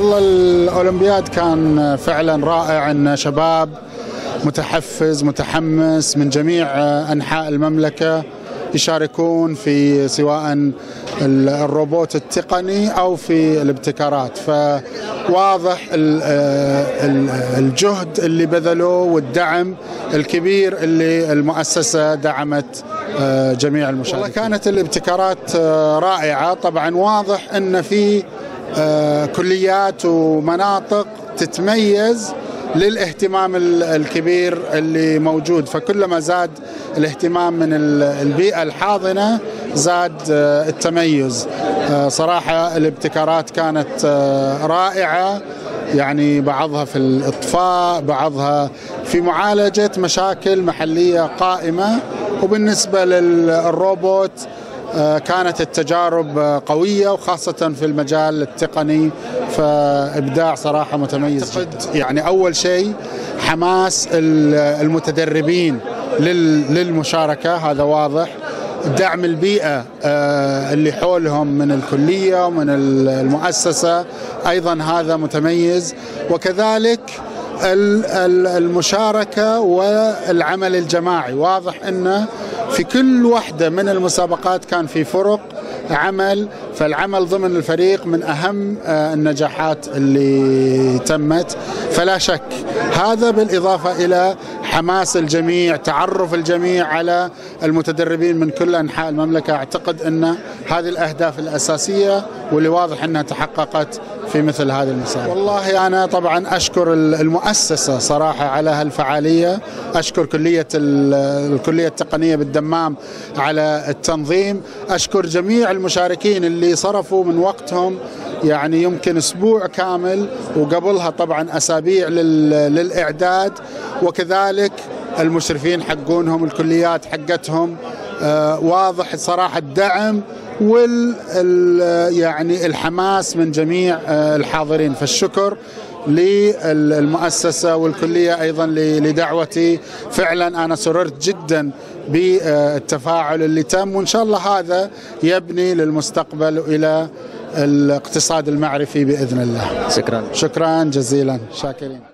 والله الأولمبياد كان فعلا رائع، إن شباب متحفز متحمس من جميع أنحاء المملكة يشاركون في سواء الروبوت التقني أو في الابتكارات، فواضح الجهد اللي بذلوه والدعم الكبير اللي المؤسسة دعمت جميع المشاركين. كانت الابتكارات رائعة، طبعا واضح أن في كليات ومناطق تتميز للاهتمام الكبير اللي موجود، فكلما زاد الاهتمام من البيئة الحاضنة زاد التميز. صراحة الابتكارات كانت رائعة، يعني بعضها في الإطفاء، بعضها في معالجة مشاكل محلية قائمة، وبالنسبة للروبوت كانت التجارب قوية وخاصة في المجال التقني، فإبداع صراحة متميز جدا. يعني أول شيء حماس المتدربين للمشاركة هذا واضح، دعم البيئة اللي حولهم من الكلية ومن المؤسسة أيضا هذا متميز، وكذلك المشاركة والعمل الجماعي. واضح أنه في كل واحدة من المسابقات كان في فرق عمل، فالعمل ضمن الفريق من أهم النجاحات اللي تمت، فلا شك هذا بالإضافة إلى حماس الجميع، تعرف الجميع على المتدربين من كل أنحاء المملكة. أعتقد أن هذه الأهداف الأساسية واللي واضح أنها تحققت في مثل هذه المسابقة. والله أنا طبعا أشكر المؤسسة صراحة على هالفعالية، أشكر الكلية التقنية بالدمام على التنظيم، أشكر جميع المشاركين اللي صرفوا من وقتهم، يعني يمكن أسبوع كامل وقبلها طبعا أسابيع للإعداد، وكذلك المشرفين حقونهم، الكليات حقتهم. واضح صراحة الدعم يعني الحماس من جميع الحاضرين، فالشكر للمؤسسة والكلية أيضا لدعوتي. فعلا أنا سررت جدا بالتفاعل اللي تم، وإن شاء الله هذا يبني للمستقبل إلى الاقتصاد المعرفي بإذن الله. شكرا جزيلا، شاكرين.